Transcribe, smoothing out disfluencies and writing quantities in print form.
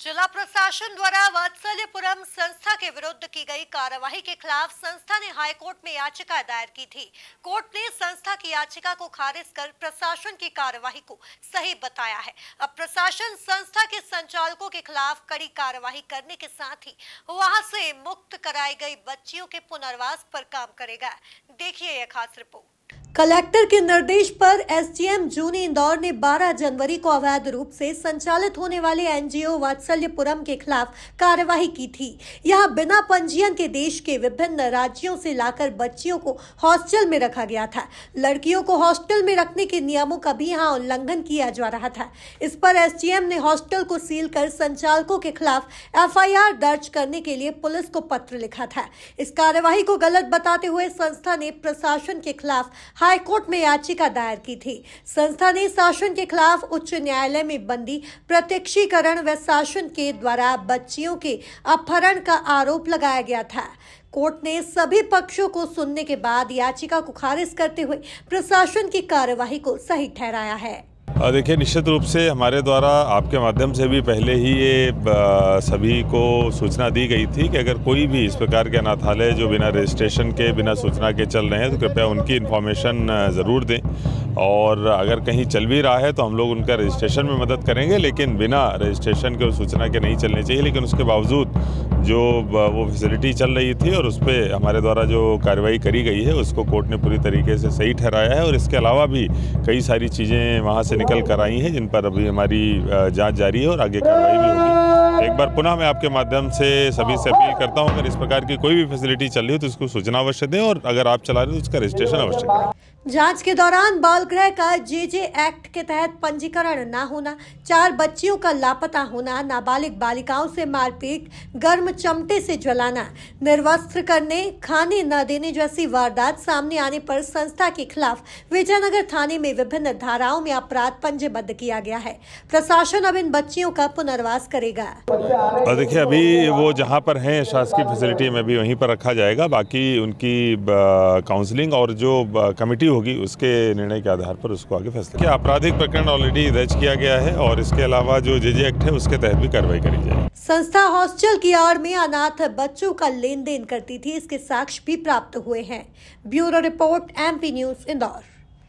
जिला प्रशासन द्वारा वात्सल्यपुरम संस्था के विरुद्ध की गई कार्यवाही के खिलाफ संस्था ने हाईकोर्ट में याचिका दायर की थी। कोर्ट ने संस्था की याचिका को खारिज कर प्रशासन की कार्यवाही को सही बताया है। अब प्रशासन संस्था के संचालकों के खिलाफ कड़ी कार्यवाही करने के साथ ही वहां से मुक्त कराई गई बच्चियों के पुनर्वास पर काम करेगा। देखिए यह खास रिपोर्ट। कलेक्टर के निर्देश पर STM जूनी इंदौर ने 12 जनवरी को अवैध रूप से संचालित होने वाले NGO वात्सल्यपुरम के खिलाफ कार्यवाही की थी। यहां बिना पंजीयन के देश के विभिन्न राज्यों से लाकर बच्चियों को हॉस्टल में रखा गया था। लड़कियों को हॉस्टल में रखने के नियमों का भी यहां उल्लंघन किया जा रहा था। इस पर STM ने हॉस्टल को सील कर संचालकों के खिलाफ FIR दर्ज करने के लिए पुलिस को पत्र लिखा था। इस कार्यवाही को गलत बताते हुए संस्था ने प्रशासन के खिलाफ हाईकोर्ट में याचिका दायर की थी। संस्था ने शासन के खिलाफ उच्च न्यायालय में बंदी प्रत्यक्षीकरण व शासन के द्वारा बच्चियों के अपहरण का आरोप लगाया गया था। कोर्ट ने सभी पक्षों को सुनने के बाद याचिका को खारिज करते हुए प्रशासन की कार्यवाही को सही ठहराया है। देखिए, निश्चित रूप से हमारे द्वारा आपके माध्यम से भी पहले ही ये सभी को सूचना दी गई थी कि अगर कोई भी इस प्रकार के अनाथालय जो बिना रजिस्ट्रेशन के बिना सूचना के चल रहे हैं तो कृपया उनकी इन्फॉर्मेशन ज़रूर दें, और अगर कहीं चल भी रहा है तो हम लोग उनका रजिस्ट्रेशन में मदद करेंगे, लेकिन बिना रजिस्ट्रेशन के और सूचना के नहीं चलने चाहिए। लेकिन उसके बावजूद जो वो फैसिलिटी चल रही थी और उस पर हमारे द्वारा जो कार्रवाई करी गई है उसको कोर्ट ने पूरी तरीके से सही ठहराया है, और इसके अलावा भी कई सारी चीज़ें वहाँ से निकल कर आई हैं जिन पर अभी हमारी जांच जारी है और आगे कार्रवाई भी होगी। एक बार पुनः मैं आपके माध्यम से सभी से अपील करता हूँ, अगर इस प्रकार की कोई भी फैसिलिटी चल रही हो तो इसको सूचना अवश्य दें, और अगर आप चला रहे हो तो उसका रजिस्ट्रेशन अवश्य करें। जांच के दौरान बाल गृह का जेजे एक्ट के तहत पंजीकरण ना होना, 4 बच्चियों का लापता होना, नाबालिग बालिकाओं से मारपीट, गर्म चमटे से जलाना, निर्वस्त्र करने, खाने न देने जैसी वारदात सामने आने पर संस्था के खिलाफ विजयनगर थाने में विभिन्न धाराओं में अपराध पंजीबद्ध किया गया है। प्रशासन अब इन बच्चियों का पुनर्वास करेगा। और देखिए, अभी वो जहाँ पर है शासकीय फैसिलिटी में भी वहीं पर रखा जाएगा। बाकी उनकी काउंसलिंग और जो कमेटी होगी उसके निर्णय के आधार पर उसको आगे फैसला किया। आपराधिक प्रकरण ऑलरेडी दर्ज किया गया है और इसके अलावा जो जेजे एक्ट है उसके तहत भी कार्रवाई करी जाएगी। संस्था हॉस्टल की आड़ में अनाथ बच्चों का लेन देन करती थी, इसके साक्ष्य भी प्राप्त हुए हैं। Bureau report, MP news Indore.